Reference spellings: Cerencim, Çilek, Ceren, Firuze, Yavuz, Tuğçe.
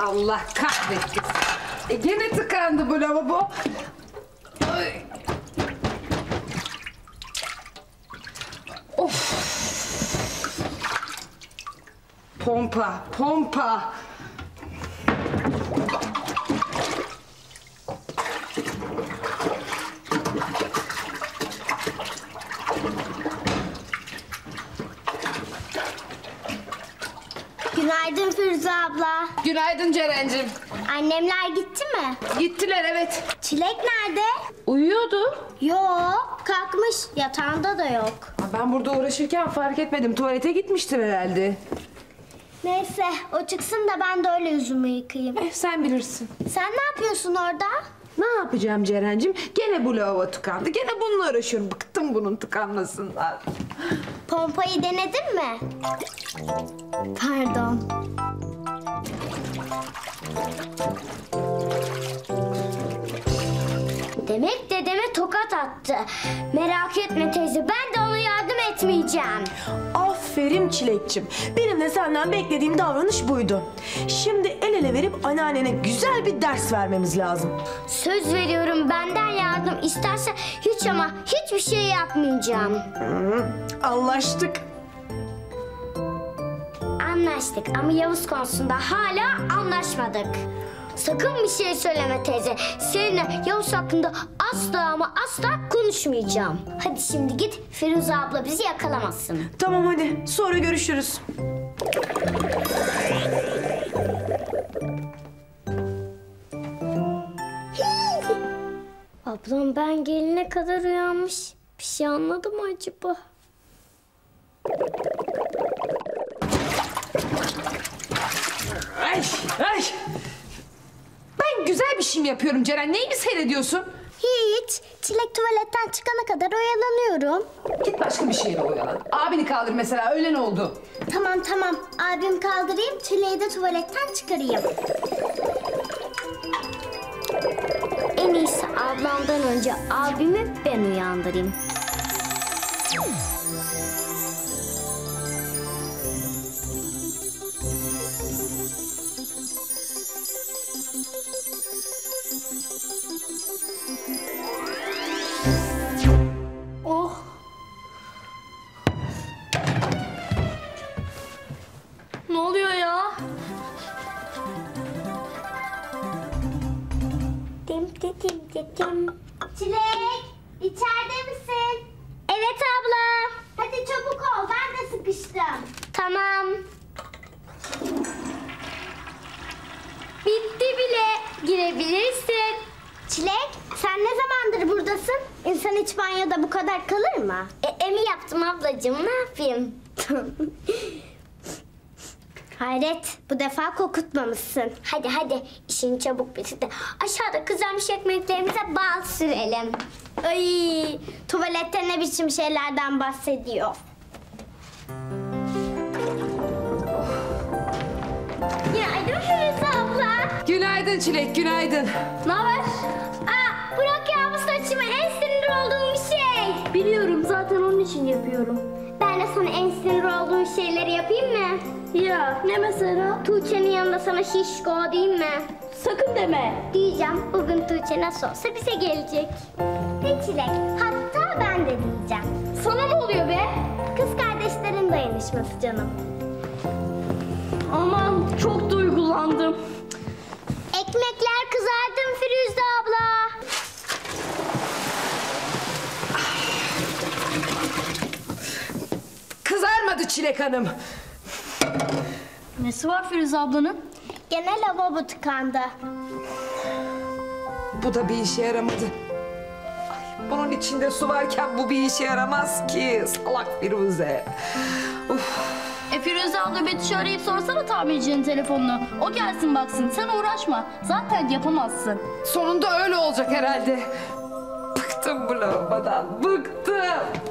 Allah kahretsin. Gene tıkandı bu lavabo. Ay. Of. Pompa, pompa. Günaydın Firuze abla. Günaydın Cerencim. Annemler gitti mi? Gittiler, evet. Çilek nerede? Uyuyordu. Yok, kalkmış. Yatağında da yok. Ben burada uğraşırken fark etmedim. Tuvalete gitmiştir herhalde. Neyse, o çıksın da ben de öyle yüzümü yıkayayım. Sen bilirsin. Sen ne yapıyorsun orada? Ne yapacağım Cerencim? Gene bu lavabo tıkandı. Gene bununla uğraşıyorum. Bıktım bunun tıkanmasından. Pompayı denedin mi? Pardon. Demek dedeme tokat attı. Merak etme teyze, ben de ona yardım etmeyeceğim. Aferin Çilekçim. Benim de senden beklediğim davranış buydu. Şimdi el ele verip anneannene güzel bir ders vermemiz lazım. Söz veriyorum, benden yardım isterse hiç ama hiçbir şey yapmayacağım. Anlaştık. Anlaştık ama Yavuz konusunda hala anlaşmadık. Sakın bir şey söyleme teyze. Seninle Yavuz hakkında asla ama asla konuşmayacağım. Hadi şimdi git, Firuze abla bizi yakalamasın. Tamam hadi, sonra görüşürüz. Ablam ben gelene kadar uyanmış. Bir şey anladı mı acaba? Ay, ay. Ben güzel bir şey mi yapıyorum Ceren? Neyi mi seyrediyorsun? Hiç. Çilek tuvaletten çıkana kadar oyalanıyorum. Git başka bir şeyle oyalan. Abini kaldır mesela, öğlen oldu. Tamam tamam. Abim kaldırayım, Çileği de tuvaletten çıkarayım. En iyisi ablamdan önce abimi ben uyandırayım. Çilek, içeride misin? Evet abla. Hadi çabuk ol, ben de sıkıştım. Tamam. Bitti bile, girebilirsin. Çilek, sen ne zamandır buradasın? İnsan hiç banyoda bu kadar kalır mı? Emi yaptım ablacığım, ne yapayım? Hayret, bu defa kokutmamışsın. Hadi hadi, işin çabuk bitti. Aşağıda kızarmış ekmeklerimize bal sürelim. Ay, tuvalette ne biçim şeylerden bahsediyor. Günaydın Firuze abla. Günaydın Çilek, günaydın. Ne haber? Aa, bırak ya bu saçımı, en sinir olduğum bir şey. Biliyorum, zaten onun için yapıyorum. Ben de sana en sinir olduğum şeyleri yapayım mı? Ya ne mesela? Tuğçe'nin yanında sana şişko diyeyim mi? Sakın deme. Diyeceğim, bugün Tuğçe nasıl olsa bize gelecek. Ve Çilek, hatta ben de diyeceğim. Sana ne oluyor be? Kız kardeşlerin dayanışması canım. Aman çok duygulandım. Ekmekler kızardı mı Firuze abla? Kızarmadı Çilek hanım. Nesi var Firuze ablanın? Gene lavabo tıkandı. Bu da bir işe yaramadı. Ay, bunun içinde su varken bu bir işe yaramaz ki. Salak Firuze. Of. Firuze abla Betüş'ü arayıp sorsana tamircinin telefonunu. O gelsin baksın, sen uğraşma. Zaten yapamazsın. Sonunda öyle olacak herhalde. Bıktım bu lavabodan, bıktım.